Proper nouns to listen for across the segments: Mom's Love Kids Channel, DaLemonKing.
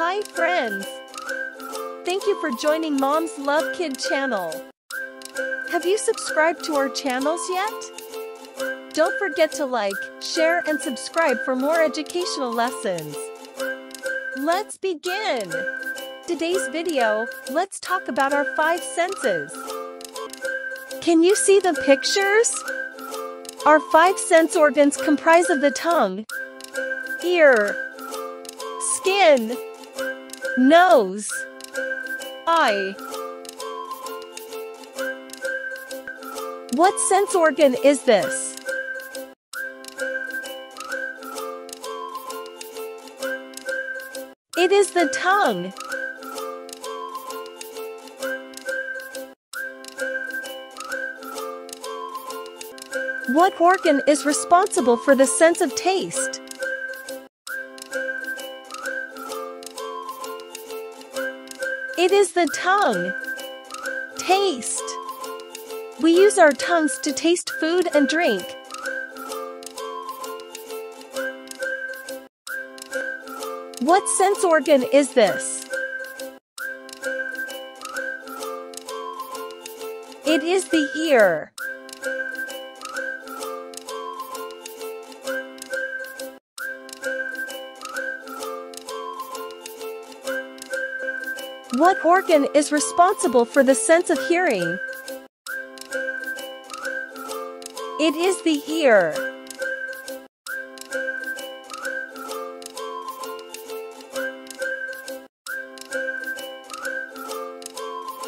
Hi friends! Thank you for joining Mom's Love Kid channel. Have you subscribed to our channels yet? Don't forget to like, share and subscribe for more educational lessons. Let's begin! Today's video, let's talk about our 5 senses. Can you see the pictures? Our 5 sense organs comprise of the tongue, ear, skin, nose, eye. What sense organ is this? It is the tongue. What organ is responsible for the sense of taste? It is the tongue. Taste. We use our tongues to taste food and drink. What sense organ is this? It is the ear. What organ is responsible for the sense of hearing? It is the ear.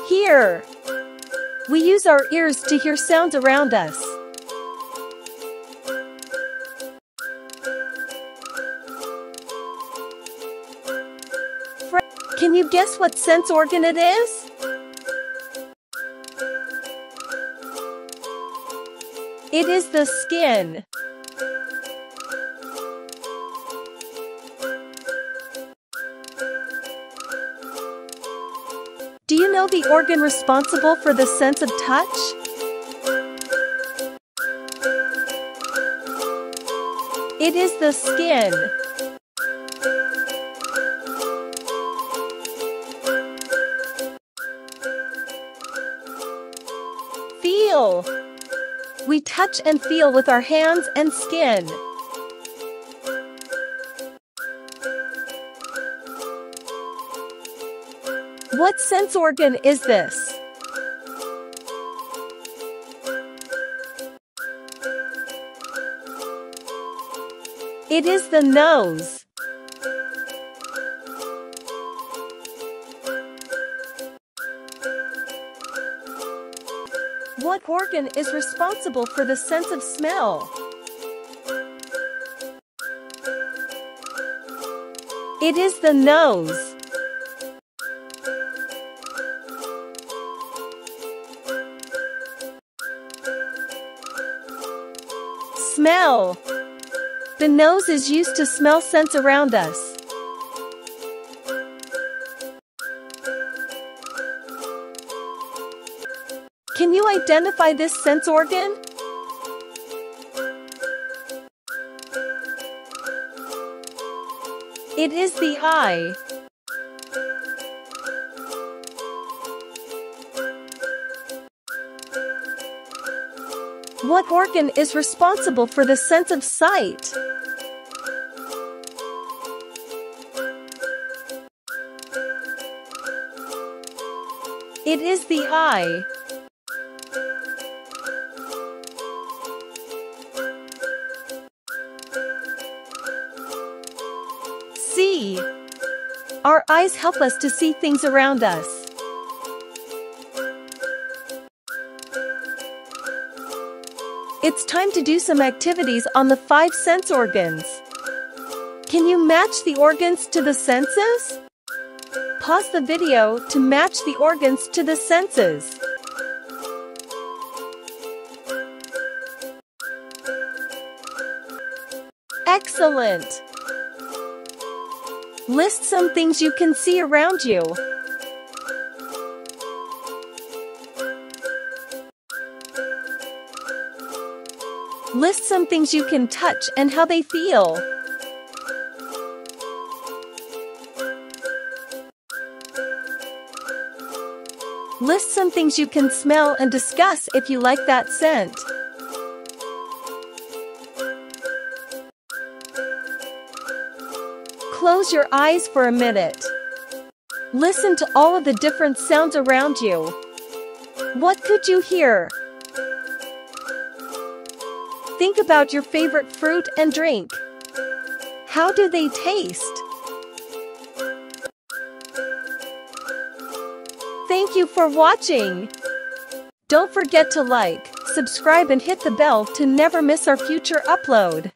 Hear. We use our ears to hear sounds around us. Can you guess what sense organ it is? It is the skin. Do you know the organ responsible for the sense of touch? It is the skin. Feel. We touch and feel with our hands and skin. What sense organ is this? It is the nose. What organ is responsible for the sense of smell? It is the nose. Smell. The nose is used to smell scents around us. Can you identify this sense organ? It is the eye. What organ is responsible for the sense of sight? It is the eye. See. Our eyes help us to see things around us. It's time to do some activities on the 5 sense organs. Can you match the organs to the senses? Pause the video to match the organs to the senses. Excellent! List some things you can see around you. List some things you can touch and how they feel. List some things you can smell and discuss if you like that scent. Close your eyes for a minute. Listen to all of the different sounds around you. What could you hear? Think about your favorite fruit and drink. How do they taste? Thank you for watching. Don't forget to like, subscribe, and hit the bell to never miss our future upload.